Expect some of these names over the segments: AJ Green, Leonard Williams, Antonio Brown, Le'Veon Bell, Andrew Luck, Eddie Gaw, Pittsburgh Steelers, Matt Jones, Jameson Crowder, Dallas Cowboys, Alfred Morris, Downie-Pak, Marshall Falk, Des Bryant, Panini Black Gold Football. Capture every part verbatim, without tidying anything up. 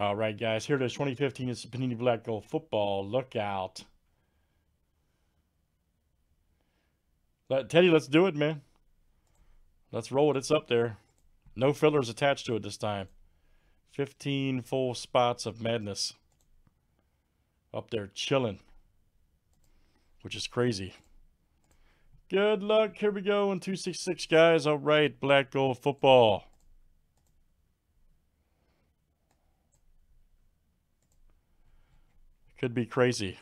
All right, guys, here it is, twenty fifteen. It's the Panini Black Gold Football. Look out. Let, Teddy, let's do it, man. Let's roll it. It's up there. No fillers attached to it this time. fifteen full spots of madness. Up there chilling, which is crazy. Good luck. Here we go in two sixty-six, guys. All right, Black Gold Football. Could be crazy.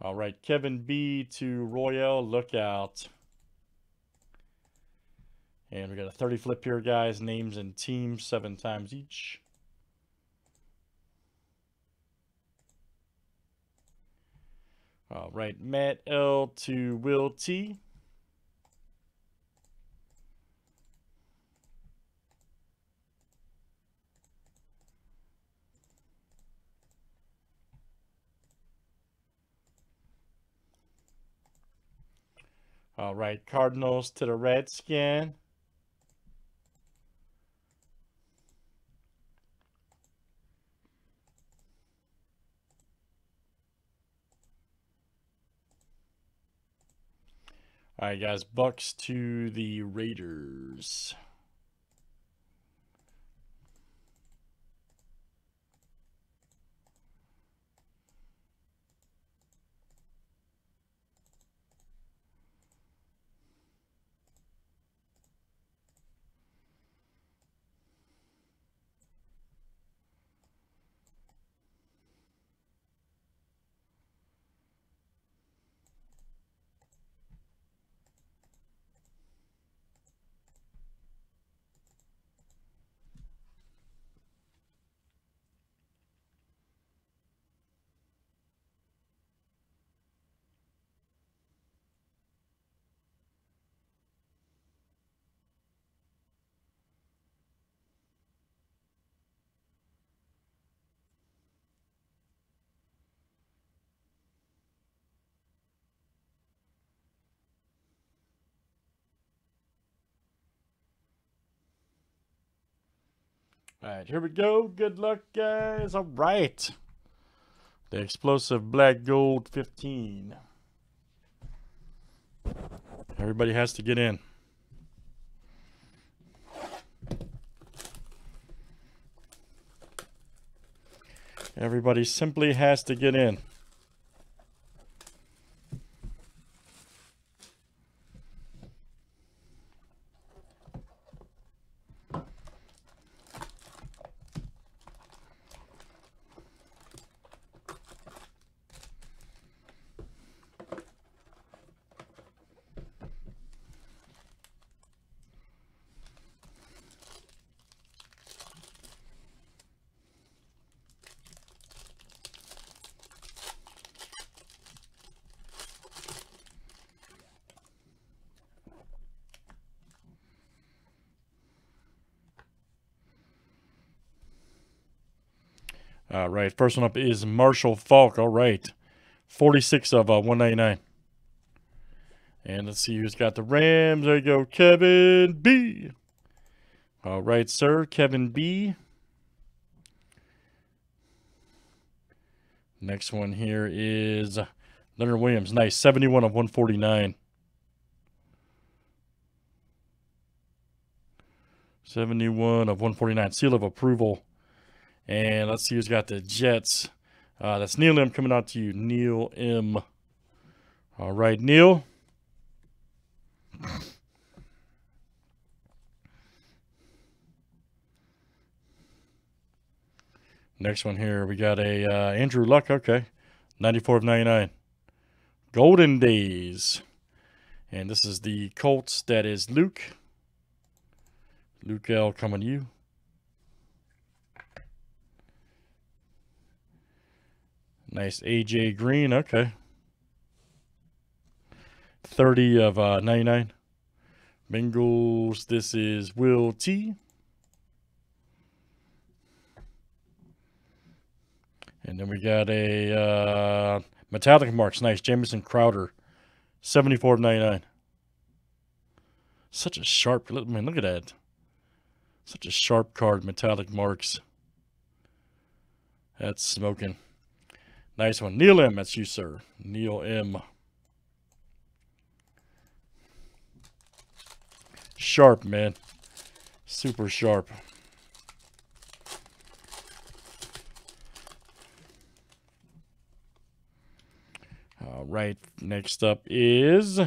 All right, Kevin B to Royale, look out. And we got a thirty flip here, guys. Names and teams, seven times each. All right, Matt L to Will T. All right, Cardinals to the Redskin. All right, guys, Bucks to the Raiders. All right, here we go. Good luck, guys. All right. The explosive Black Gold fifteen. Everybody has to get in. Everybody simply has to get in. All right, first one up is Marshall Falk. All right, forty-six of uh, one ninety-nine. And let's see who's got the Rams. There you go, Kevin B. All right, sir, Kevin B. Next one here is Leonard Williams. Nice, seventy-one of one forty-nine. seventy-one of one forty-nine, seal of approval. And let's see who's got the Jets. Uh, that's Neil M coming out to you. Neil M. All right, Neil. Next one here. We got a uh, Andrew Luck. Okay. ninety-four of ninety-nine. Golden Days. And this is the Colts. That is Luke. Luke L coming to you. Nice, A J Green, okay. thirty of uh, ninety-nine. Bengals, this is Will T. And then we got a uh, metallic marks, nice, Jameson Crowder, seventy-four of ninety-nine. Such a sharp, man, look at that. Such a sharp card, metallic marks. That's smoking. Nice one. Neil M. That's you, sir. Neil M. Sharp, man. Super sharp. All right. Next up is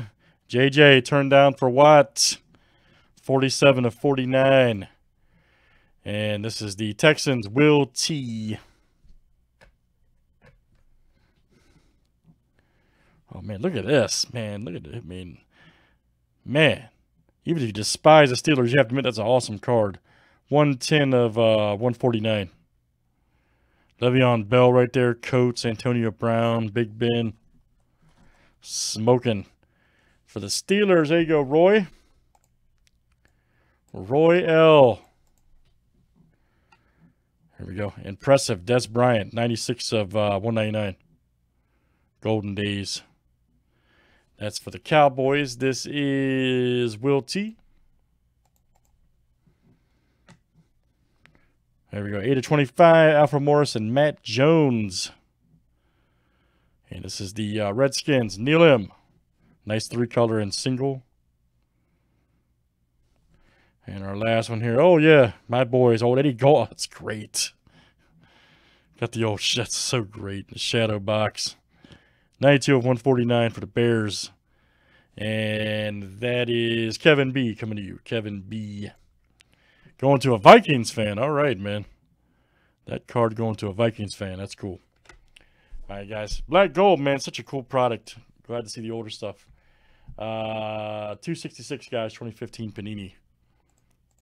J J. Turned down for what? forty-seven of forty-nine. And this is the Texans, Will T. Oh, man, look at this, man. Look at it. I mean, man, even if you despise the Steelers, you have to admit that's an awesome card. one ten of one forty-nine. Le'Veon Bell right there. Coates, Antonio Brown, Big Ben. Smoking. For the Steelers, there you go, Roy. Roy L. Here we go. Impressive. Des Bryant, ninety-six of one ninety-nine. Golden Days. That's for the Cowboys. This is Will T. There we go. eight of twenty-five. Alfred Morris and Matt Jones. And this is the uh, Redskins. Neil M. Nice three color and single. And our last one here. Oh, yeah. My boys. Old Eddie Gaw. That's great. Got the old shit. That's so great. The shadow box. ninety-two of one forty-nine for the Bears. And that is Kevin B. coming to you. Kevin B. Going to a Vikings fan. All right, man. That card going to a Vikings fan. That's cool. All right, guys. Black Gold, man. Such a cool product. Glad to see the older stuff. Uh, two sixty-six, guys. twenty fifteen Panini.